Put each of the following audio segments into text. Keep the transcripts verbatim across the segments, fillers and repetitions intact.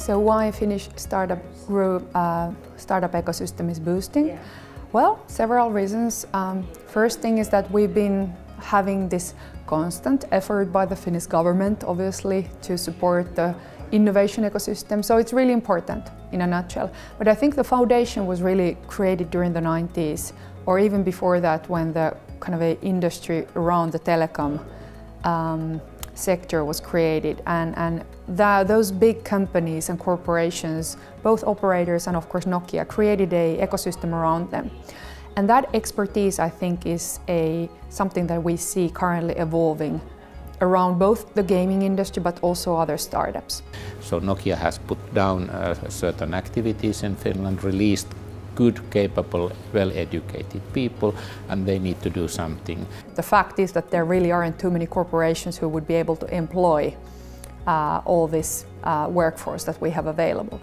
So why Finnish startup group, uh, startup ecosystem is boosting? Yeah. Well, several reasons. Um, first thing is that we've been having this constant effort by the Finnish government, obviously, to support the innovation ecosystem. So it's really important in a nutshell. But I think the foundation was really created during the nineties, or even before that, when the kind of a industry around the telecom um, sector was created, and, and the, those big companies and corporations, both operators and of course Nokia, created an ecosystem around them. And that expertise, I think, is a, something that we see currently evolving around both the gaming industry but also other startups. So Nokia has put down uh, certain activities in Finland, released good, capable, well-educated people, and they need to do something. The fact is that there really aren't too many corporations who would be able to employ uh, all this uh, workforce that we have available.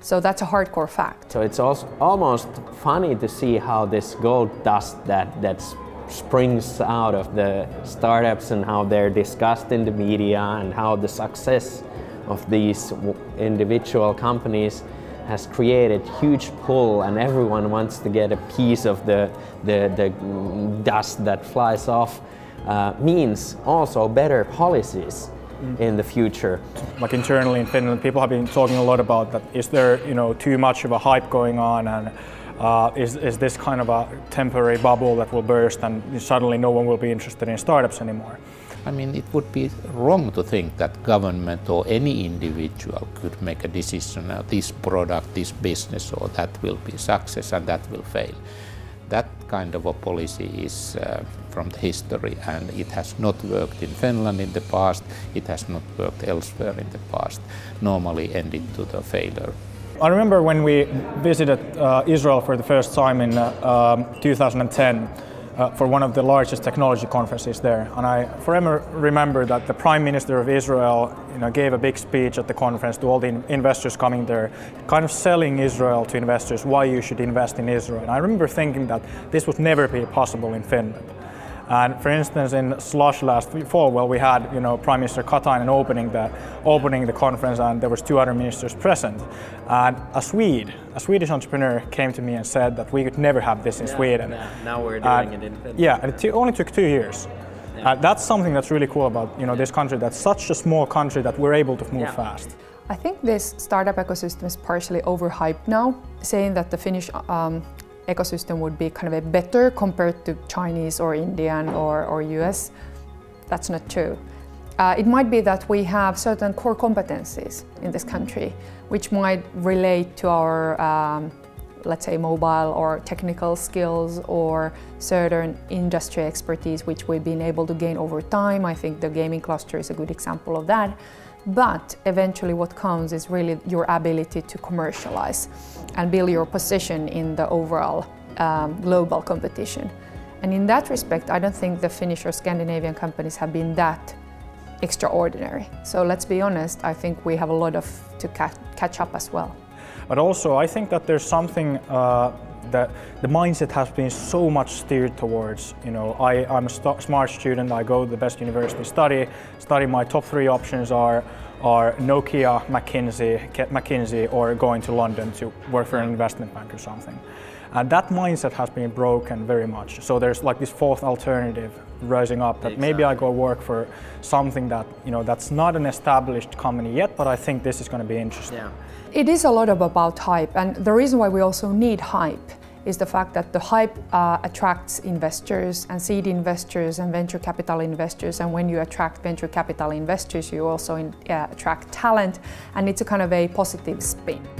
So that's a hardcore fact. So it's also almost funny to see how this gold dust that that springs out of the startups and how they're discussed in the media and how the success of these individual companies has created huge pull, and everyone wants to get a piece of the, the, the dust that flies off. Uh, means also better policies in the future. Like internally in Finland, people have been talking a lot about that. Is there, you know, too much of a hype going on, and uh, is, is this kind of a temporary bubble that will burst and suddenly no one will be interested in startups anymore? I mean, it would be wrong to think that government or any individual could make a decision uh, this product, this business, or that will be success and that will fail. That kind of a policy is uh, from the history, and it has not worked in Finland in the past, it has not worked elsewhere in the past, normally ended to the failure. I remember when we visited uh, Israel for the first time in uh, um, two thousand ten uh, for one of the largest technology conferences there, and I forever remember that the Prime Minister of Israel, you know, gave a big speech at the conference to all the in investors coming there, kind of selling Israel to investors, why you should invest in Israel. And I remember thinking that this would never be possible in Finland. And for instance, in Slush last fall, well, we had, you know, Prime Minister Katainen opening the opening the conference, and there was two hundred ministers present. And a Swede, a Swedish entrepreneur, came to me and said that we could never have this in yeah, Sweden. Yeah, now we're doing and, it in Finland. Yeah, and it only took two years. Yeah. Uh, that's something that's really cool about, you know, this country. That's such a small country that we're able to move yeah. fast. I think this startup ecosystem is partially overhyped now, saying that the Finnish Um, ecosystem would be kind of a better compared to Chinese or Indian or, or U S. That's not true. Uh, it might be that we have certain core competencies in this country which might relate to our, um, let's say, mobile or technical skills or certain industry expertise which we've been able to gain over time. I think the gaming cluster is a good example of that. But eventually what counts is really your ability to commercialize and build your position in the overall um, global competition. And in that respect, I don't think the Finnish or Scandinavian companies have been that extraordinary. So let's be honest, I think we have a lot of to ca catch up as well. But also I think that there's something uh, that the mindset has been so much steered towards, you know, I, I'm a st smart student, I go to the best university, study, study my top three options are are Nokia, McKinsey, McKinsey, or going to London to work for an investment bank or something. And that mindset has been broken very much. So there's like this fourth alternative rising up that exactly. Maybe I go work for something that, you know, that's not an established company yet, but I think this is going to be interesting. Yeah. It is a lot of about hype, and the reason why we also need hype is the fact that the hype uh, attracts investors and seed investors and venture capital investors, and when you attract venture capital investors, you also in, uh, attract talent, and it's a kind of a positive spin.